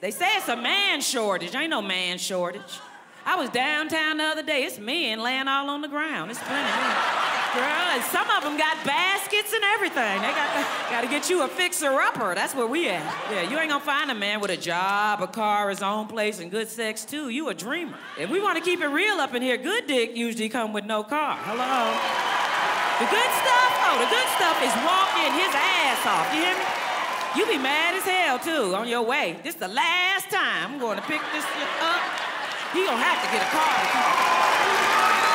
They say it's a man shortage. Ain't no man shortage. I was downtown the other day. It's men laying all on the ground. It's plenty of men. Girl, and some of them got baskets and everything. They got to get you a fixer-upper. That's where we at. Yeah, you ain't gonna find a man with a job, a car, his own place, and good sex, too. You a dreamer. If we want to keep it real up in here, good dick usually come with no car. Hello? The good stuff? Oh, the good stuff is walking his ass off. You hear me? You be mad as hell, too, on your way. This the last time I'm going to pick this up. He gonna have to get a car.